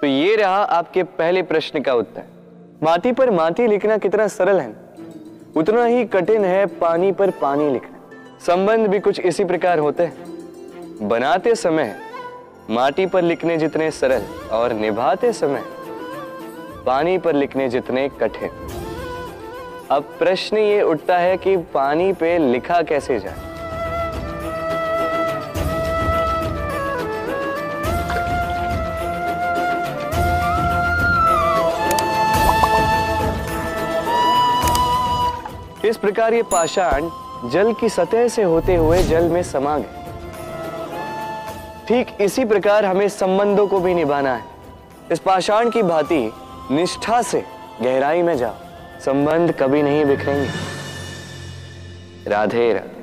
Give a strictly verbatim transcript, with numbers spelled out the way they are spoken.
तो ये रहा आपके पहले प्रश्न का उत्तर। माटी पर माटी लिखना कितना सरल है, उतना ही कठिन है पानी पर पानी लिखना। संबंध भी कुछ इसी प्रकार होते हैं। बनाते समय माटी पर लिखने जितने सरल और निभाते समय पानी पर लिखने जितने कठिन। अब प्रश्न ये उठता है कि पानी पे लिखा कैसे जाए। इस प्रकार ये पाषाण जल की सतह से होते हुए जल में समा गए। ठीक इसी प्रकार हमें संबंधों को भी निभाना है। इस पाषाण की भांति निष्ठा से गहराई में जाओ, संबंध कभी नहीं बिखरेंगे। राधे राधे।